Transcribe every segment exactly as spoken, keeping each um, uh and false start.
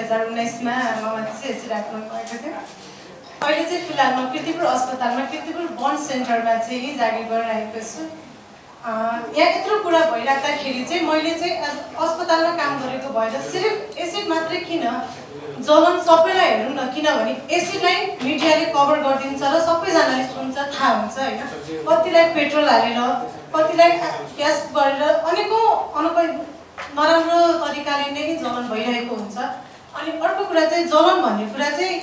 two thousand उन्नाइस मा म चाहिँ राख्नु भएको थियो। अहिले चाहिँ फिलहाल म कृतिपुर अस्पतालमा कृतिपुर बन सेन्टरमा चाहिँ जागिर गरिरहेको छु। यहाँ यत्रो कुरा भइराख्दाखेरि चाहिँ मैले चाहिँ अस्पतालमा काम गरेको भएर सिर्फ एसिड मात्रै किन जलन सबैलाई हेर्नु न, किनभने एसिडलाई मिडियाले कभर गरिदिन्छ र सबैजनाले सुन्छ, थाहा हुन्छ हैन। कतिलाई पेट्रोल हालेर, कतिलाई ग्यास गरेर अनेकौं अनेकै नराम्रो तरिकाले नै जलन भइरहेको हुन्छ। अनि अर्को कुरा चाहिँ जलन भन्ने कुरा चाहिँ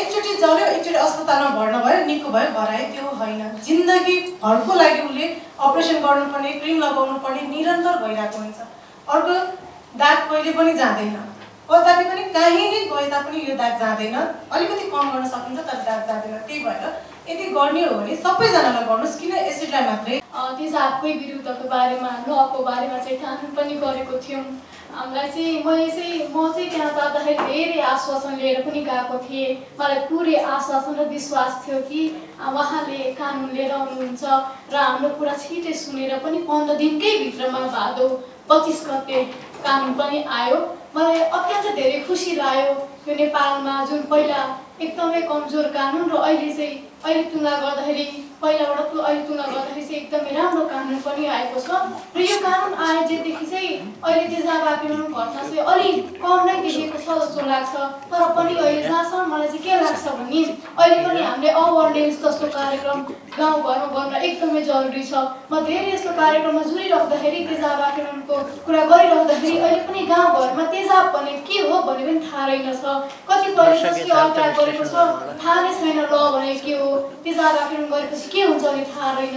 एकचोटि जल्यो एकचोटि अस्पतालमा भर्ना भयो निको भयो भराए त्यो होइन। जिन्दगी भरको लागि उसले अपरेसन गर्नुपर्ने, क्रिम लगाउनुपर्ने निरन्तर भइरहेको हुन्छ। अर्को दाग कहिले पनि जाँदैन, कतै पनि काहीँ नै गए तापनि यो दाग जाँदैन, अलिकति कम गर्न सकिन्छ तर दाग जाँदैन। त्यही भएर यदि गर्ने हो भने सबैजनालाई गर्नुहोस्, किन एसिडलाई मात्रै। तेजाबकै विरुद्धको बारेमा लको बारेमा चाहिँ कानुन पनि गरेको थियौँ। हामीलाई चाहिँ मैले चाहिँ म चाहिँ त्यहाँ जाँदाखेरि धेरै आश्वासन लिएर पनि गएको थिएँ। मलाई पुरै आश्वासन र विश्वास थियो कि उहाँले कानुन लिएर आउनुहुन्छ र हाम्रो कुरा छिटै सुनेर पनि पन्ध्र दिनकै भित्रमा भादौ पच्चिस गते कानुन पनि आयो। मलाई अत्यन्त धेरै खुसी लाग्यो। यो नेपालमा जुन पहिला एकदमै कमजोर कानुन र अहिले चाहिँ अहिले तुलना गर्दाखेरि पहिलाबाट अहिले तुलना गर्दाखेरि चाहिँ एकदमै राम्रो कानुन पनि आएको छ। र यो कानुन आए जेदेखि चाहिँ अहिले तेजाबको घटना चाहिँ अलिक कम नै देखेको छ जस्तो लाग्छ। तर पनि अहिले जहाँसम्म मलाई चाहिँ के लाग्छ भने अहिले पनि हामीले अवेरनेस जस्तो कार्यक्रम गाउँघरमा गर्न एकदमै जरुरी छ। म धेरै यस्तो कार्यक्रममा जुरिराख्दाखेरि तेजाबको कुरा गरिराख्दाखेरि अहिले पनि गाउँघरमा तेजाब भने के हो भन्ने पनि थाहा रहेनछ। कतिपयले कसले अल्ट्रा गरेको छ थाहा नै छैन, ल भने के हो, तेजाब आक्रमण गरेपछि के हुन्छ भने थाहा रहेन।